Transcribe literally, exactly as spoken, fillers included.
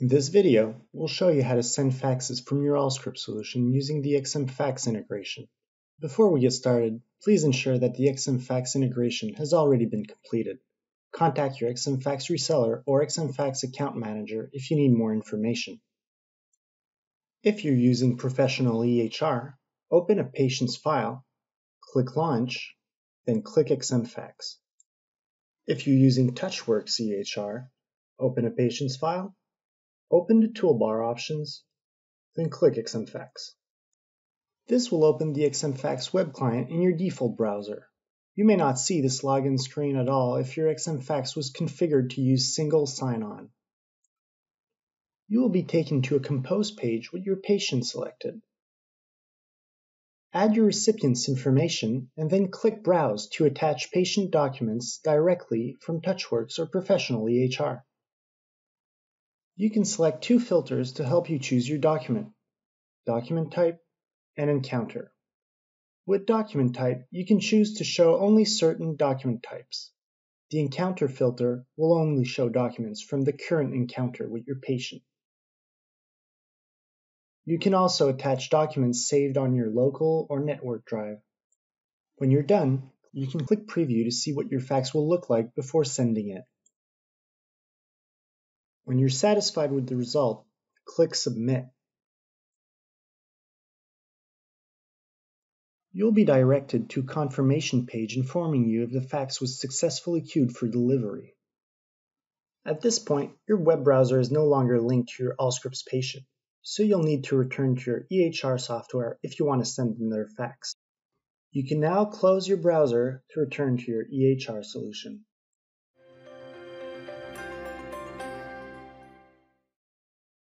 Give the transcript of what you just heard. In this video, we'll show you how to send faxes from your Allscripts solution using the X M Fax integration. Before we get started, please ensure that the X M Fax integration has already been completed. Contact your X M Fax reseller or X M Fax account manager if you need more information. If you're using Professional E H R, open a patient's file, click Launch, then click X M Fax. If you're using Touchworks E H R, open a patient's file, open the toolbar options, then click X M Fax. This will open the X M Fax web client in your default browser. You may not see this login screen at all if your X M Fax was configured to use single sign-on. You will be taken to a compose page with your patient selected. Add your recipient's information and then click Browse to attach patient documents directly from Touchworks or Professional E H R. You can select two filters to help you choose your document, document type and encounter. With document type, you can choose to show only certain document types. The encounter filter will only show documents from the current encounter with your patient. You can also attach documents saved on your local or network drive. When you're done, you can click Preview to see what your fax will look like before sending it. When you're satisfied with the result, click Submit. You'll be directed to a confirmation page informing you if the fax was successfully queued for delivery. At this point, your web browser is no longer linked to your Allscripts patient, so you'll need to return to your E H R software if you want to send them their fax. You can now close your browser to return to your E H R solution.